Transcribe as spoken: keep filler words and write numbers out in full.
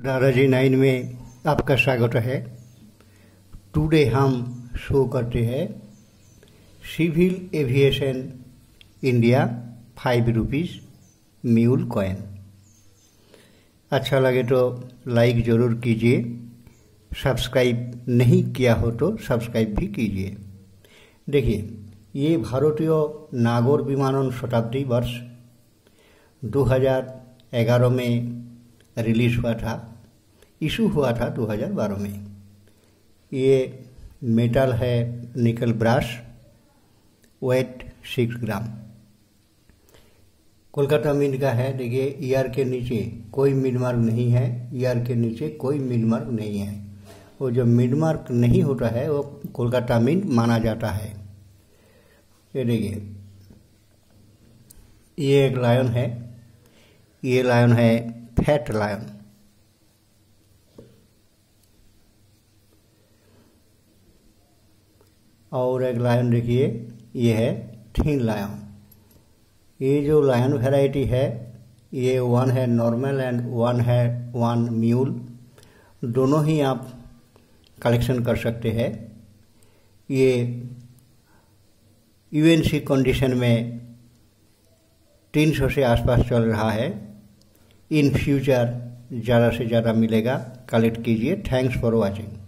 दादाजी नाइन में आपका स्वागत है। टुडे हम शो करते हैं civil aviation India five rupees mule coin. अच्छा लगे तो लाइक ज़रूर कीजिए, सब्सक्राइब नहीं किया हो तो सब्सक्राइब भी कीजिए। देखिए, ये भारतीय नागर विमानन शताब्दी वर्ष दो हज़ार ग्यारह में रिलीज़ हुआ था, इशू हुआ था दो हज़ार बारह में। ये मेटल है nickel brass, weight six gram. Kolkata mint का है। देखिए, ईयर के नीचे कोई मिड मार्क नहीं है, ईयर के नीचे कोई मिड मार्क नहीं है। वो जो मिड मार्क नहीं होता है वो कोलकाता मिंट माना जाता है। ये देखिए, ये एक लायन है, ये लायन है फैट लायन। और एक लायन देखिए, ये है थीन लायन। ये जो लायन वैरायटी है, ये वन है नॉर्मल एंड वन है वन म्यूल, दोनों ही आप कलेक्शन कर सकते हैं। ये यूएनसी कंडीशन में तीन सौ से आसपास चल रहा है। इन फ्यूचर ज़्यादा से ज़्यादा मिलेगा, कलेक्ट कीजिए। Thanks for watching.